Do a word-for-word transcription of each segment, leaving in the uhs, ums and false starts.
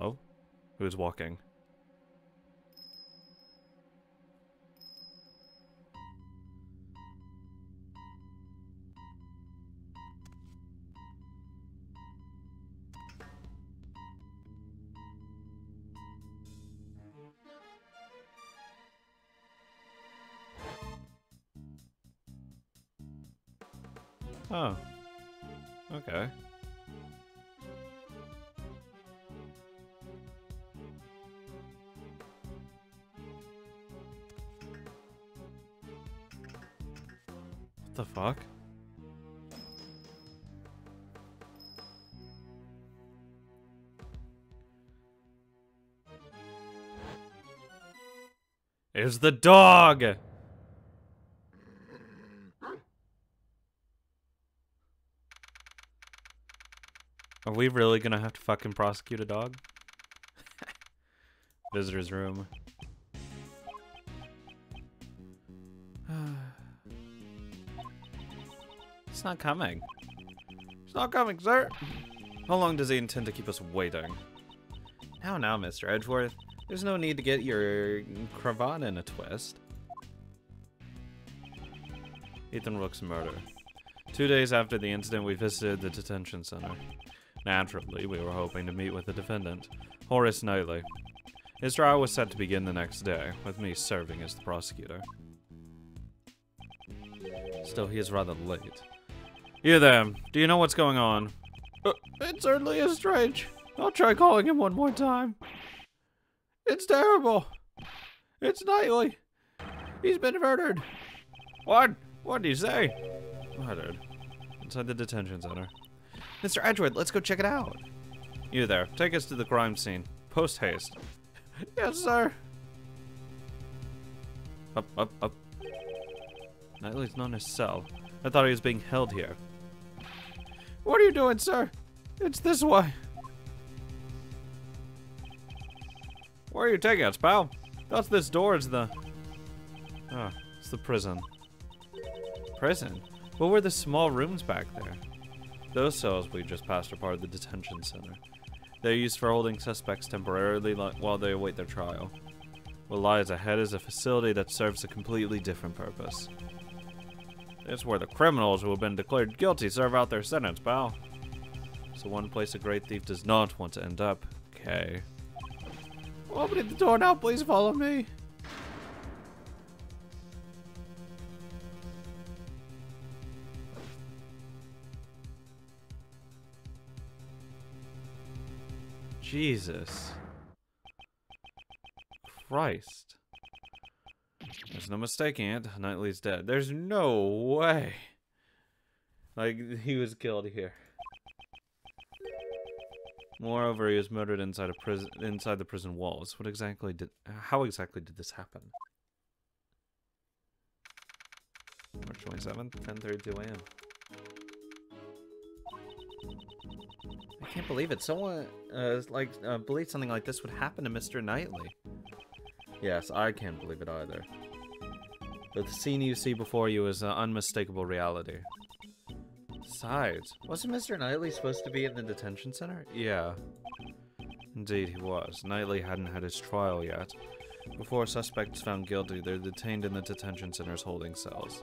fellow who is walking. Oh. Okay. What the fuck? It's the dog! Are we really gonna have to fucking prosecute a dog? Visitor's room. It's not coming. It's not coming, sir. How long does he intend to keep us waiting? Now, now, Mister Edgeworth. There's no need to get your cravat in a twist. Ethan Rook's murder. Two days after the incident, we visited the detention center. Naturally, we were hoping to meet with the defendant, Horace Knightley. His trial was set to begin the next day, with me serving as the prosecutor. Still, he is rather late. You there, do you know what's going on? Uh, it certainly is strange. I'll try calling him one more time. It's terrible. It's Knightley. He's been murdered. What? What did he say? Murdered. Inside the detention center. Mister Edgeworth, let's go check it out. You there, take us to the crime scene. Post haste. Yes, sir. Up, up, up. Knightley's not in his cell. I thought he was being held here. What are you doing, sir? It's this way. Where are you taking us, pal? That's this door is the... Ah, oh, it's the prison. Prison? What were the small rooms back there? Those cells we just passed are part of the detention center. They're used for holding suspects temporarily while they await their trial. What lies ahead is a facility that serves a completely different purpose. It's where the criminals who have been declared guilty serve out their sentence, pal. So one place a great thief does not want to end up. Okay. Open the door now, please follow me. Jesus. Christ. There's no mistaking it. Knightley's dead. There's no way. Like, he was killed here. Moreover, he was murdered inside a prison, inside the prison walls. What exactly did... How exactly did this happen? March twenty-seventh, ten thirty-two a m I can't believe it. Someone, uh, like, uh, believed something like this would happen to Mister Knightley. Yes, I can't believe it either. But the scene you see before you is an unmistakable reality. Besides, wasn't Mister Knightley supposed to be in the detention center? Yeah. Indeed, he was. Knightley hadn't had his trial yet. Before suspects found guilty, they're detained in the detention center's holding cells.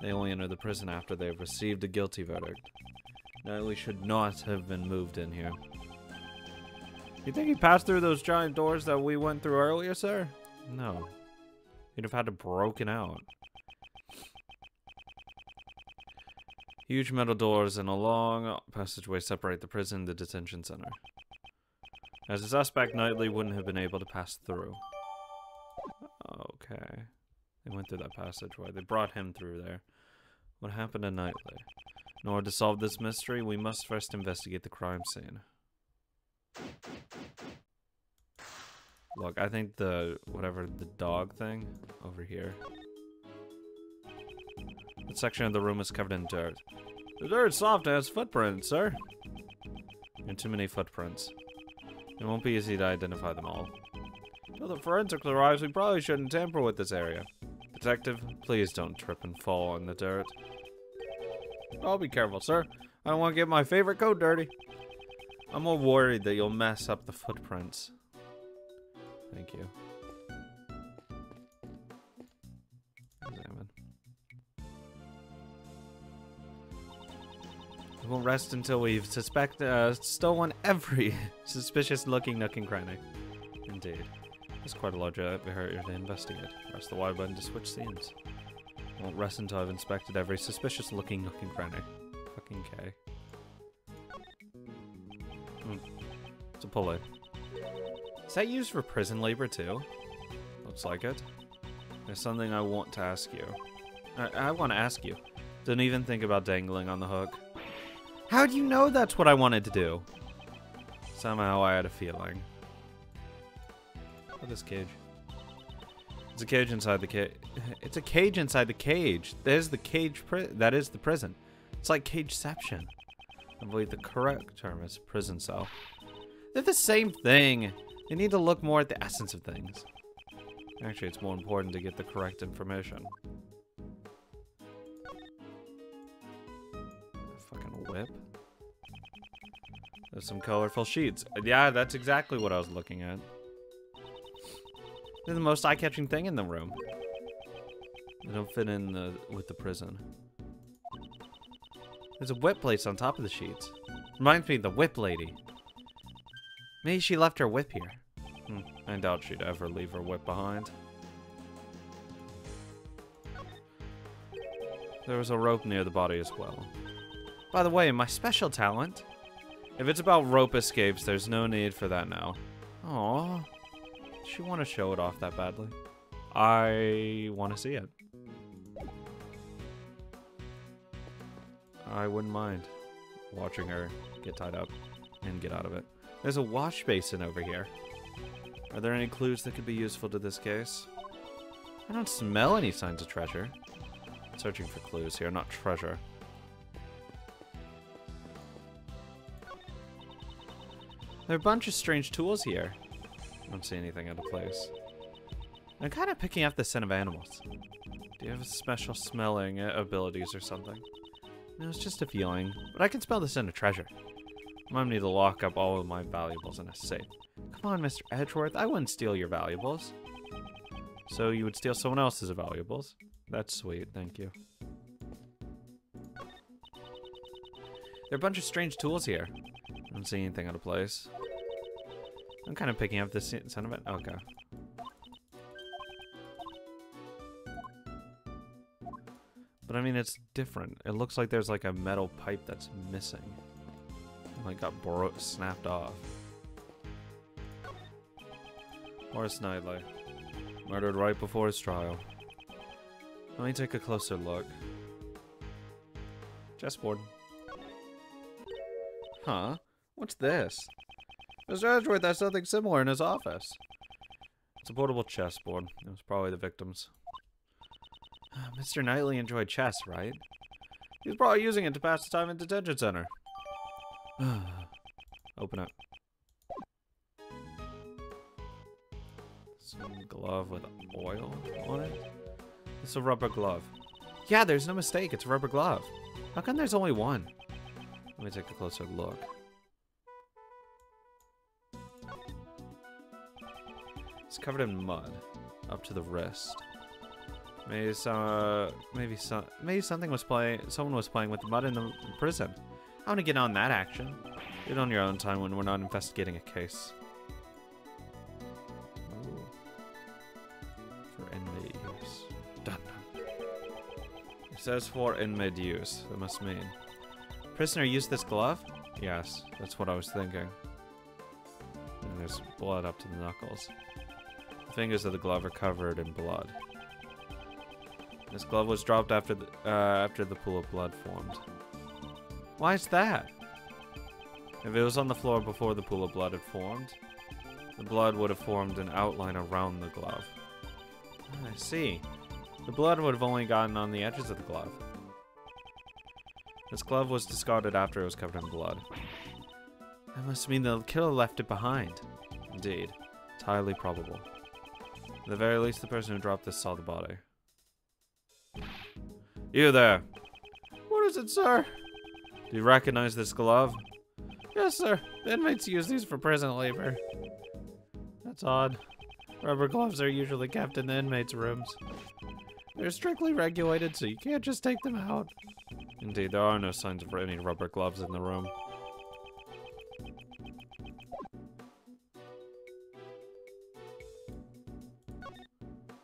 They only enter the prison after they have received a guilty verdict. Knightley should not have been moved in here. You think he passed through those giant doors that we went through earlier, sir? No. He'd have had it broken out. Huge metal doors and a long passageway separate the prison and the detention center. As a suspect, Knightley wouldn't have been able to pass through. Okay. They went through that passageway. They brought him through there. What happened to Knightley? In order to solve this mystery, we must first investigate the crime scene. Look, I think the, whatever, the dog thing over here. That section of the room is covered in dirt. The dirt is soft and has footprints, sir. And too many footprints. It won't be easy to identify them all. Until the forensics arrives, we probably shouldn't tamper with this area. Detective, please don't trip and fall on the dirt. I'll be careful, sir. I don't want to get my favorite coat dirty. I'm more worried that you'll mess up the footprints. Thank you. Examine. We won't rest until we've suspect, uh, stolen every suspicious looking nook and cranny. Indeed. There's quite a large area to investigate. Press the Y button to switch scenes. I won't rest until I've inspected every suspicious looking nook and cranny. Fucking K. Mm. It's a pulley. Is that used for prison labor too? Looks like it. There's something I want to ask you. I, I want to ask you. Didn't even think about dangling on the hook. How do you know that's what I wanted to do? Somehow I had a feeling. Look at this cage. It's a cage inside the cage. It's a cage inside the cage. There's the cage. Pri that is the prison. It's like cageception. I believe the correct term is prison cell. They're the same thing. You need to look more at the essence of things. Actually, it's more important to get the correct information. A fucking whip. There's some colorful sheets. Yeah, that's exactly what I was looking at. They're the most eye-catching thing in the room. They don't fit in the, with the prison. There's a whip place on top of the sheets. Reminds me of the whip lady. Maybe she left her whip here. Hmm, I doubt she'd ever leave her whip behind. There was a rope near the body as well. By the way, my special talent. If it's about rope escapes, there's no need for that now. Aww. Does she want to show it off that badly? I want to see it. I wouldn't mind watching her get tied up and get out of it. There's a wash basin over here. Are there any clues that could be useful to this case? I don't smell any signs of treasure. I'm searching for clues here, not treasure. There are a bunch of strange tools here. I don't see anything out of place. I'm kind of picking up the scent of animals. Do you have special smelling abilities or something? No, it's just a feeling, but I can smell the scent of treasure. Mom need to lock up all of my valuables in a safe. Come on, Mister Edgeworth, I wouldn't steal your valuables. So you would steal someone else's valuables? That's sweet, thank you. There are a bunch of strange tools here. I don't see anything out of place. I'm kind of picking up the scent of it. Okay. But I mean, it's different. It looks like there's like a metal pipe that's missing. Like got bro snapped off. Horace Knightley, murdered right before his trial. Let me take a closer look. Chessboard. Huh? What's this? Mister Edgeworth has something similar in his office. It's a portable chessboard. It was probably the victim's. Mister Knightley enjoyed chess, right? He was probably using it to pass the time in detention center. Open up. Some glove with oil on it? It's a rubber glove. Yeah, there's no mistake. It's a rubber glove. How come there's only one? Let me take a closer look. It's covered in mud up to the wrist. Maybe some, uh, maybe some, maybe something was playing. Someone was playing with the mud in the prison. I want to get on that action. Do it on your own time when we're not investigating a case. Ooh. For inmate use. Done. It says for inmate use. That must mean prisoner used this glove. Yes, that's what I was thinking. And there's blood up to the knuckles. The fingers of the glove are covered in blood. This glove was dropped after the, uh, after the pool of blood formed. Why is that? If it was on the floor before the pool of blood had formed, the blood would have formed an outline around the glove. Ah, I see. The blood would have only gotten on the edges of the glove. This glove was discarded after it was covered in blood. That must mean the killer left it behind. Indeed. It's highly probable. At the very least, the person who dropped this saw the body. You there. What is it, sir? Do you recognize this glove? Yes, sir. The inmates use these for prison labor. That's odd. Rubber gloves are usually kept in the inmates' rooms. They're strictly regulated, so you can't just take them out. Indeed, there are no signs of any rubber gloves in the room.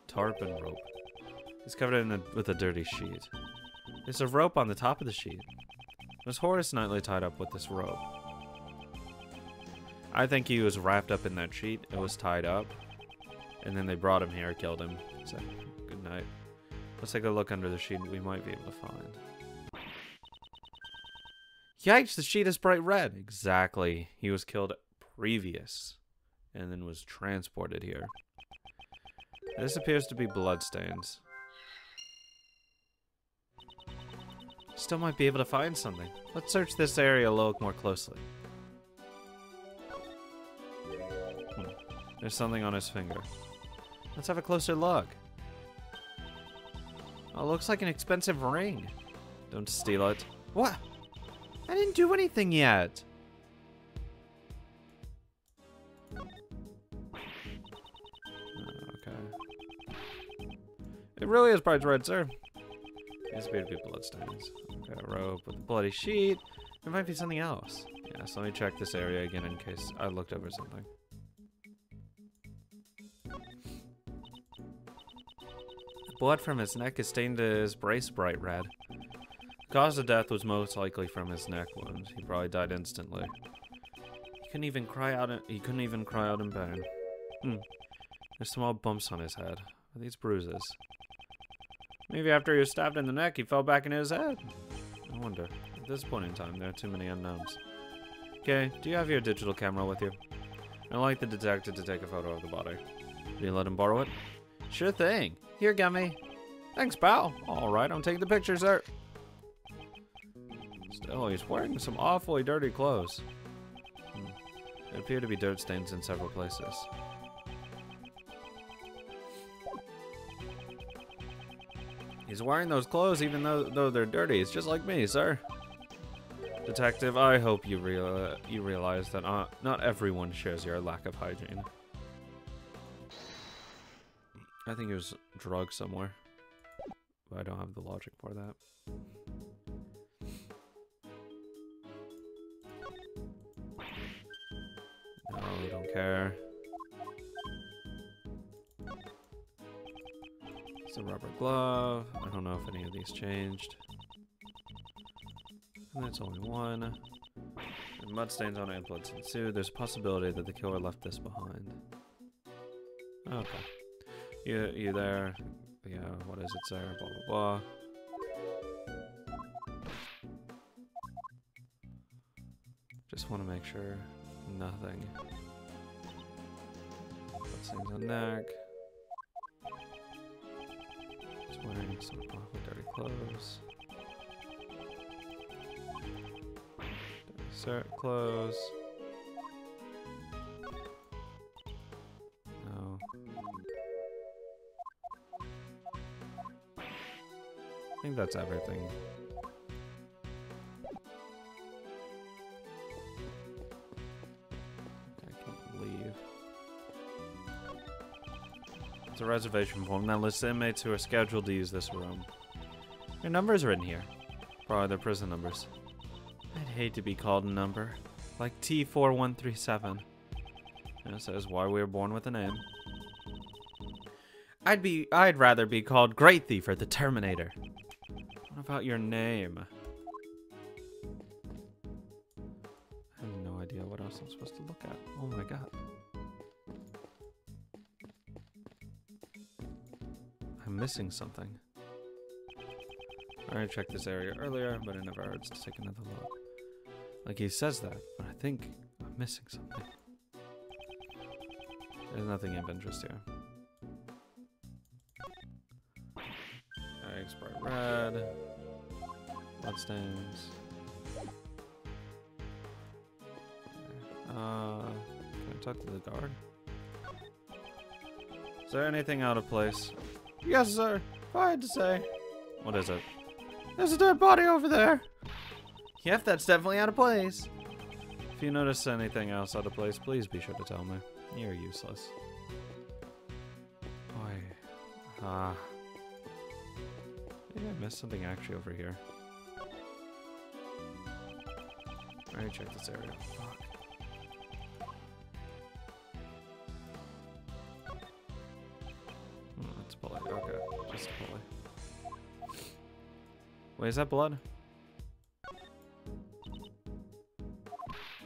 Tarpon rope. It's covered in a, with a dirty sheet. There's a rope on the top of the sheet. Was Horace Knightley tied up with this rope? I think he was wrapped up in that sheet. It was tied up. And then they brought him here, killed him. So, good night. Let's take a look under the sheet we might be able to find. Yikes, the sheet is bright red. Exactly. He was killed previous and then was transported here. This appears to be bloodstains. Still might be able to find something. Let's search this area a little more closely. Hmm. There's something on his finger. Let's have a closer look. Oh, looks like an expensive ring. Don't steal it. What? I didn't do anything yet. Okay. It really is bright red, sir. These appear to be bloodstains. Okay, a rope with a bloody sheet. There might be something else. Yeah, so let me check this area again in case I looked over something. The blood from his neck is stained his brace bright red. The cause of death was most likely from his neck wound. He probably died instantly. He couldn't even cry out. In, he couldn't even cry out in pain. Hmm. There's small bumps on his head. Are these bruises? Maybe after he was stabbed in the neck, he fell back in his head. I wonder. At this point in time, there are too many unknowns. Okay, do you have your digital camera with you? I'd like the detective to take a photo of the body. Will you let him borrow it? Sure thing. Here, Gummy. Thanks, pal. All right, I'm taking the picture, sir. Still, he's wearing some awfully dirty clothes. Hmm. There appear to be dirt stains in several places. He's wearing those clothes even though, though they're dirty. It's just like me, sir. Detective, I hope you, real, you realize that not, not everyone shares your lack of hygiene. I think it was drugged somewhere. But I don't have the logic for that. No, I don't care. It's a rubber glove. I don't know if any of these changed. And that's only one. And mud stains on implants ensue. There's a possibility that the killer left this behind. Okay. You, you there? Yeah, what is it, sir? Blah, blah, blah. Just want to make sure nothing. Mud stains on neck. Wearing some awful dirty clothes. Dirty clothes. No. I think that's everything. A reservation form that lists inmates who are scheduled to use this room. Their numbers are in here. Probably their prison numbers. I'd hate to be called a number. Like T four one three seven. And it says why we were born with a name. I'd be I'd rather be called Great Thief or the Terminator. What about your name? I have no idea what else I'm supposed to look at. Oh my god. Missing something. I already checked this area earlier, but it never hurts to take another look. Like he says that, but I think I'm missing something. There's nothing of interest here. Eggs bright red. Bloodstains. Uh, can I talk to the guard? Is there anything out of place? Yes, sir. If I had to say. What is it? There's a dead body over there. Yep, that's definitely out of place. If If you notice anything else out of place, please be sure to tell me. You're useless. Boy. Ah. Maybe I missed something actually over here. I already checked this area. Fuck. Oh, that's a pulley. Okay. Just a pulley. Wait, is that blood?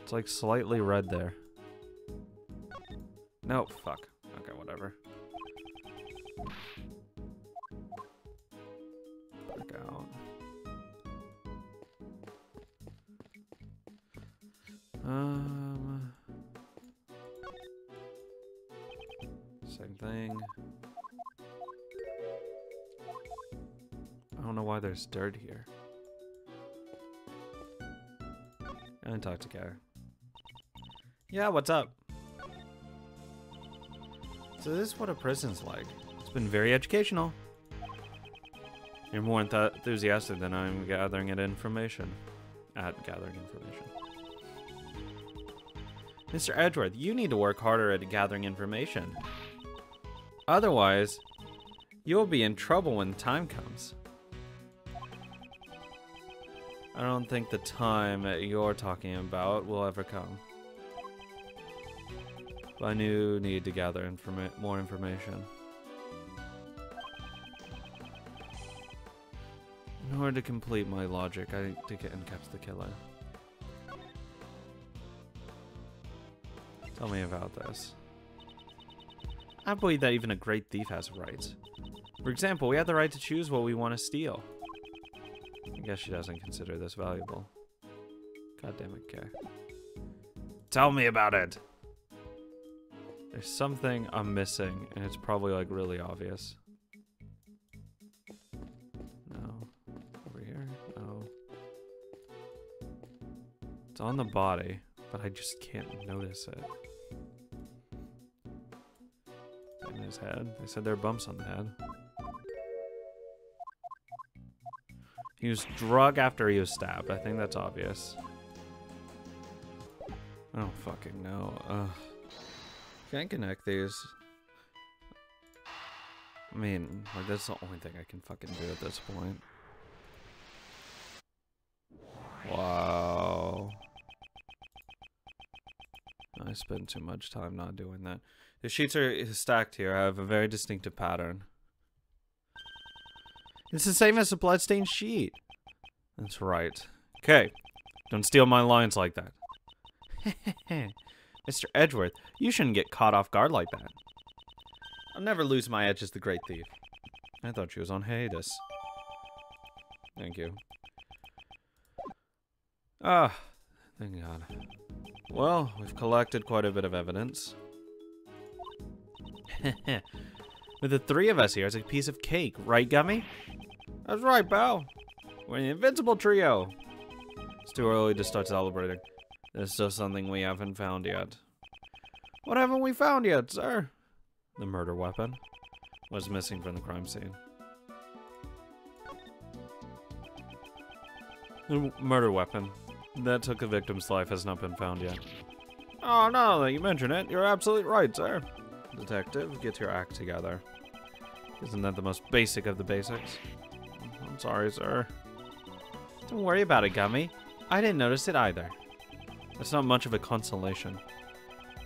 It's like slightly red there. No, fuck. Okay, whatever. Back out. Um. Same thing. I don't know why there's dirt here. And talk to Kay. Yeah, what's up? So this is what a prison's like. It's been very educational. You're more enth enthusiastic than I'm gathering it information. At gathering information. Mister Edgeworth, you need to work harder at gathering information. Otherwise, you'll be in trouble when time comes. I don't think the time that you're talking about will ever come. But I knew need to gather informa- more information. In order to complete my logic, I need to get and catch the killer. Tell me about this. I believe that even a great thief has rights. For example, we have the right to choose what we want to steal. I guess she doesn't consider this valuable. God damn it, Kay. Tell me about it! There's something I'm missing, and it's probably like really obvious. No. Over here? No. It's on the body, but I just can't notice it. In his head? They said there are bumps on the head. He was drug after he was stabbed. I think that's obvious. I don't fucking know. Ugh. Can I connect these? I mean, like, that's the only thing I can fucking do at this point. Wow. I spend too much time not doing that. The sheets are stacked here. I have a very distinctive pattern. It's the same as the bloodstained sheet. That's right. Okay. Don't steal my lines like that. Hehehe. Mister Edgeworth, you shouldn't get caught off guard like that. I'll never lose my edge as the great thief. I thought she was on hiatus. Thank you. Ah, thank God. Well, we've collected quite a bit of evidence. With the three of us here, it's a piece of cake, right, Gummy? That's right, pal. We're the invincible trio. It's too early to start celebrating. There's still something we haven't found yet. What haven't we found yet, sir? The murder weapon was missing from the crime scene. The murder weapon that took the victim's life has not been found yet. Oh, now that you mention it, you're absolutely right, sir. Detective, get your act together. Isn't that the most basic of the basics? I'm sorry, sir. Don't worry about it, Gummy. I didn't notice it either. That's not much of a consolation.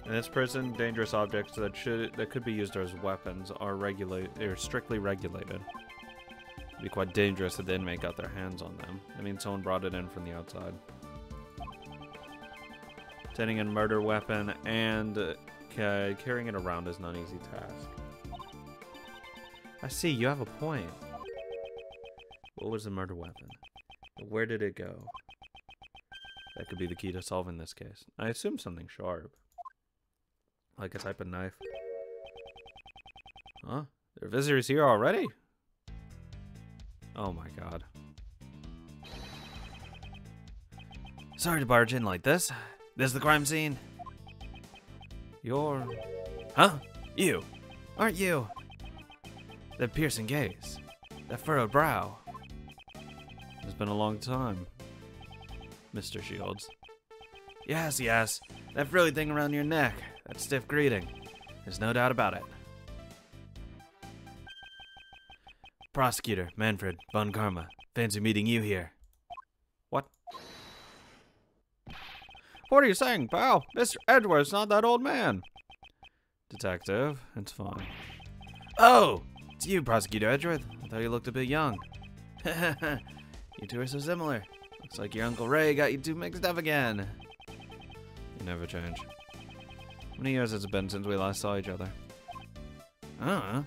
In this prison, dangerous objects that should that could be used as weapons are regulated. They are strictly regulated. It'd be quite dangerous if the inmate got their hands on them. I mean, someone brought it in from the outside. Obtaining a murder weapon and uh, carrying it around is not an easy task. I see. You have a point. What was the murder weapon? Where did it go? That could be the key to solving this case. I assume something sharp. Like a type of knife. Huh? There are visitors here already? Oh my god. Sorry to barge in like this. This is the crime scene. You're... Huh? You. Aren't you? That piercing gaze. That furrowed brow. It's been a long time. Mister Shields. Yes, yes. That frilly thing around your neck. That stiff greeting. There's no doubt about it. Prosecutor, Manfred von Karma. Fancy meeting you here. What? What are you saying, pal? Mister Edgeworth's not that old man. Detective, it's fine. Oh! It's you, Prosecutor Edgeworth. I thought you looked a bit young. You two are so similar. Looks like your Uncle Ray got you two mixed up again. You never change. How many years has it been since we last saw each other? I don't know.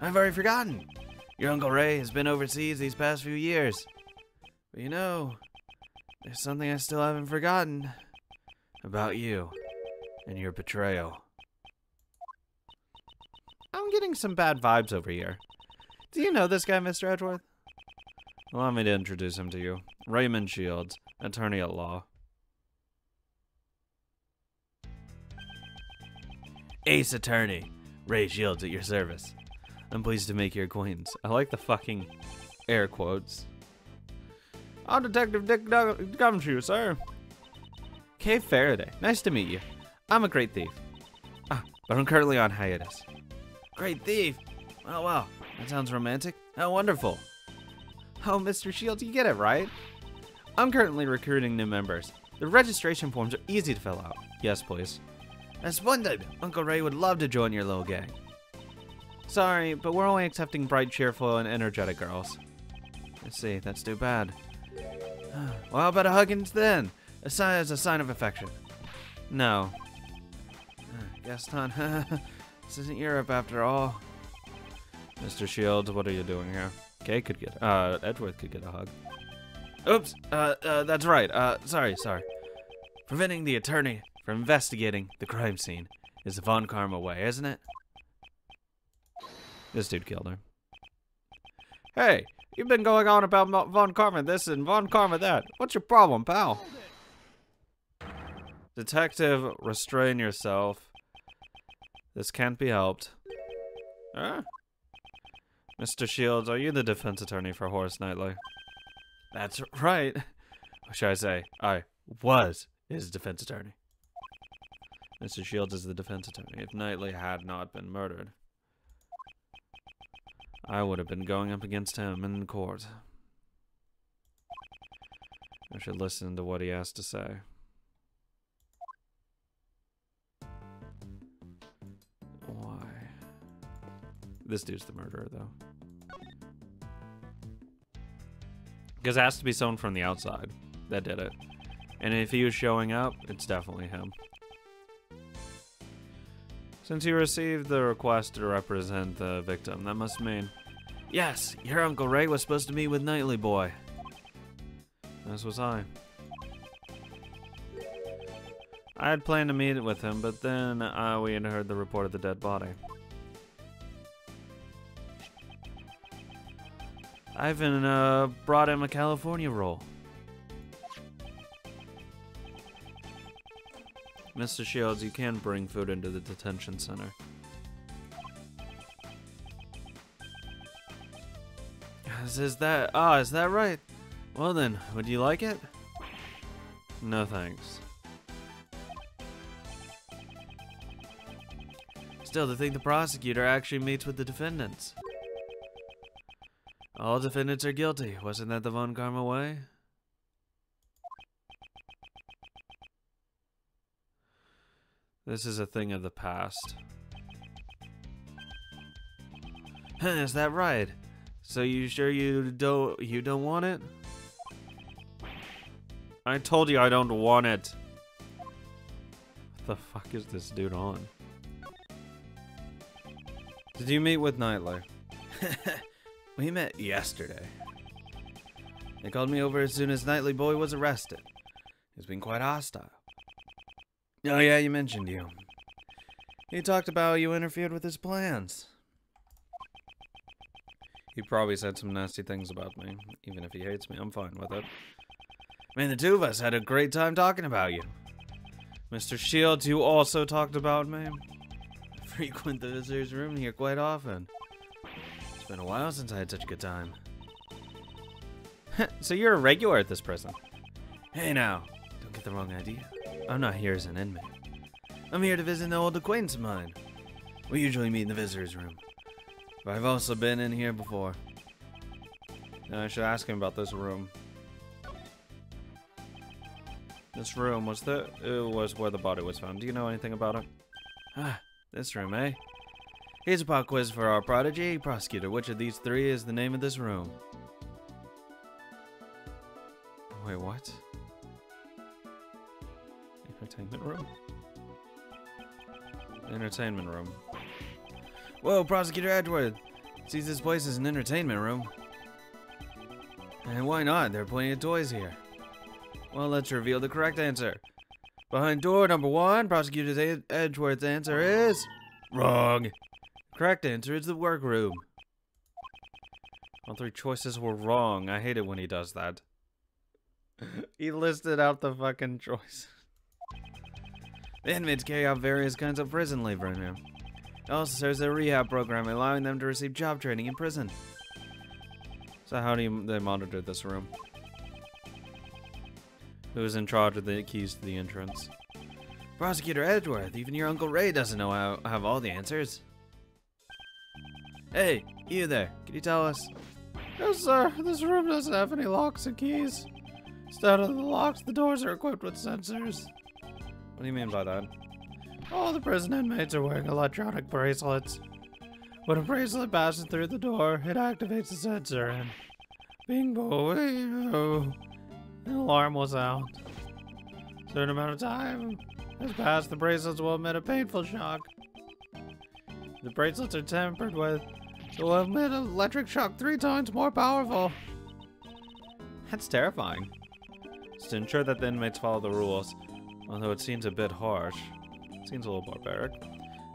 I've already forgotten. Your Uncle Ray has been overseas these past few years. But you know, there's something I still haven't forgotten about you and your betrayal. I'm getting some bad vibes over here. Do you know this guy, Mister Edgeworth? Allow me to introduce him to you. Raymond Shields, attorney at law. Ace attorney, Ray Shields at your service. I'm pleased to make your acquaintance. I like the fucking air quotes. I'm Detective Dick Gumshoe, sir. Kay Faraday, nice to meet you. I'm a great thief. Ah, but I'm currently on hiatus. Great thief? Oh, wow. That sounds romantic. How wonderful. Oh, Mister Shields, you get it, right? I'm currently recruiting new members. The registration forms are easy to fill out. Yes, please. That's splendid. Uncle Ray would love to join your little gang. Sorry, but we're only accepting bright, cheerful, and energetic girls. Let's see, that's too bad. Well, how about a hug then? A sign as a sign of affection. No. Guess not. This isn't Europe after all. Mister Shields, what are you doing here? Kay could get, uh, Edgeworth could get a hug. Oops, uh, uh that's right. Uh, sorry, sorry. Preventing the attorney from investigating the crime scene is the Von Karma way, isn't it? This dude killed her. Hey, you've been going on about Von Karma this and Von Karma that. What's your problem, pal? Detective, restrain yourself. This can't be helped. Huh? Mister Shields, are you the defense attorney for Horace Knightley? That's right. Or should I say, I was his defense attorney. Mister Shields is the defense attorney. If Knightley had not been murdered, I would have been going up against him in court. I should listen to what he has to say. Why? This dude's the murderer, though. Because it has to be someone from the outside that did it. And if he was showing up, it's definitely him. Since you received the request to represent the victim, that must mean... Yes, your Uncle Ray was supposed to meet with Knightley boy. This was I. I had planned to meet with him, but then uh, we had heard the report of the dead body. I even uh, brought him a California roll. Mister Shields, you can bring food into the detention center. Is that... Ah, is that right? Well then, would you like it? No thanks. Still, to think the prosecutor actually meets with the defendants. All defendants are guilty. Wasn't that the Von Karma way? This is a thing of the past. Is that right? So you sure you don't you don't want it? I told you I don't want it. What the fuck is this dude on? Did you meet with Knightley? We met yesterday. They called me over as soon as Knightley boy was arrested. He's been quite hostile. Oh yeah, you mentioned you. He talked about how you interfered with his plans. He probably said some nasty things about me. Even if he hates me, I'm fine with it. I mean, the two of us had a great time talking about you. Mister Shields, you also talked about me. I frequent the visitor's room here quite often. It's been a while since I had such a good time. So you're a regular at this prison. Hey now. Don't get the wrong idea. I'm not here as an inmate. I'm here to visit an old acquaintance of mine. We usually meet in the visitor's room. But I've also been in here before. Now I should ask him about this room. This room was the it was where the body was found. Do you know anything about it? Ah, this room, eh? Here's a pop quiz for our prodigy prosecutor. Which of these three is the name of this room? Wait, what? Entertainment room? Entertainment room. Whoa, Prosecutor Edgeworth sees this place as an entertainment room. And why not? There are plenty of toys here. Well, let's reveal the correct answer. Behind door number one, Prosecutor Edgeworth's answer is... wrong. Correct answer is the workroom. All three choices were wrong. I hate it when he does that. He listed out the fucking choice. The inmates carry out various kinds of prison labor in here. It also serves a rehab program, allowing them to receive job training in prison. So how do you, they monitor this room? Who's in charge of the keys to the entrance? Prosecutor Edgeworth, even your Uncle Ray doesn't know how have all the answers. Hey, you there, can you tell us? No sir, this room doesn't have any locks and keys. Instead of the locks, the doors are equipped with sensors. What do you mean by that? All the prison inmates are wearing electronic bracelets. When a bracelet passes through the door, it activates a sensor and... bing bo, an alarm will sound. A certain amount of time has passed, the bracelets will emit a painful shock. The bracelets are tampered with, so will emit an electric shock three times more powerful. That's terrifying. It's to ensure that the inmates follow the rules, although it seems a bit harsh. It seems a little barbaric.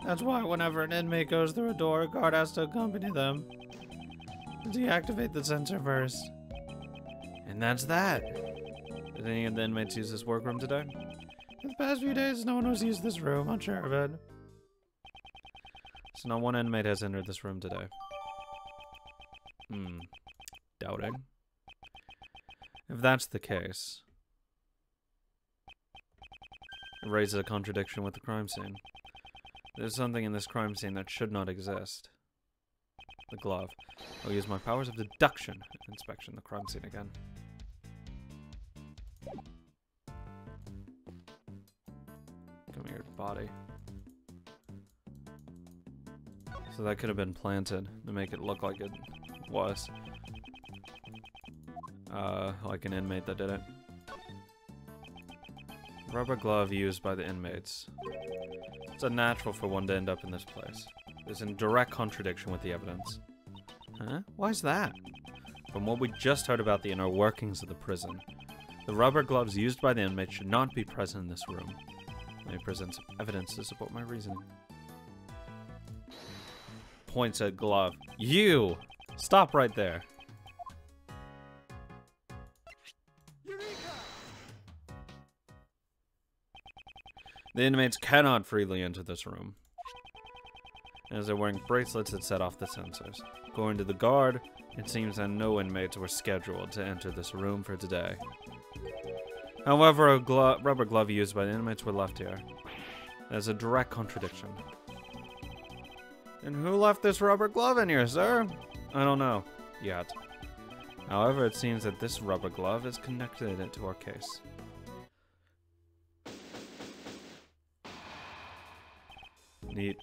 That's why whenever an inmate goes through a door, a guard has to accompany them. Deactivate the sensor first. And that's that. Did any of the inmates use this workroom today? In the past few days, no one has used this room, I'm sure of it. So not one inmate has entered this room today. Hmm. Doubting. If that's the case, it raises a contradiction with the crime scene. There's something in this crime scene that should not exist. The glove. I'll use my powers of deduction and inspection the crime scene again. Come here, body. So that could have been planted to make it look like it was. Uh, like an inmate that did it. Rubber glove used by the inmates. It's unnatural for one to end up in this place. It's in direct contradiction with the evidence. Huh? Why is that? From what we just heard about the inner workings of the prison, the rubber gloves used by the inmates should not be present in this room. They present evidence to support my reasoning. Points at glove. You! Stop right there. The inmates cannot freely enter this room, as they're wearing bracelets that set off the sensors. According to the guard, it seems that no inmates were scheduled to enter this room for today. However, a glo- rubber glove used by the inmates were left here. There's a direct contradiction. And who left this rubber glove in here, sir? I don't know yet. However, it seems that this rubber glove is connected to our case. Neat.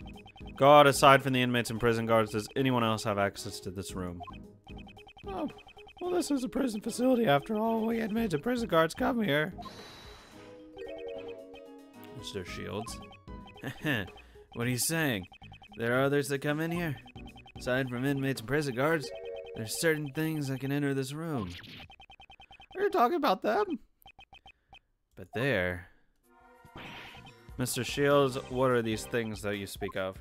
God, aside from the inmates and prison guards, does anyone else have access to this room? Oh, well, this is a prison facility after all. We inmates and prison guards come here. Mister Shields. What are you saying? There are others that come in here? Aside from inmates and prison guards, there's certain things that can enter this room. Are you talking about them? But there... Mister Shields, what are these things that you speak of?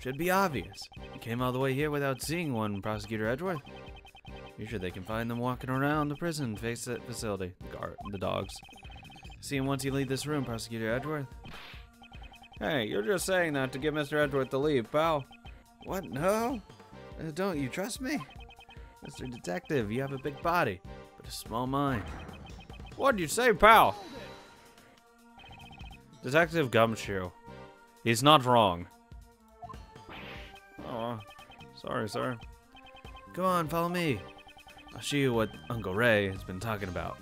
Should be obvious. You came all the way here without seeing one, Prosecutor Edgeworth. Usually they can find them walking around the prison face facility. Guard, the dogs. See him once you leave this room, Prosecutor Edgeworth. Hey, you're just saying that to get Mister Edgeworth to leave, pal. What? No? Don't you trust me? Mister Detective, you have a big body, but a small mind. What'd you say, pal? Detective Gumshoe. He's not wrong. Oh, sorry, sir. Go on, follow me. I'll show you what Uncle Ray has been talking about.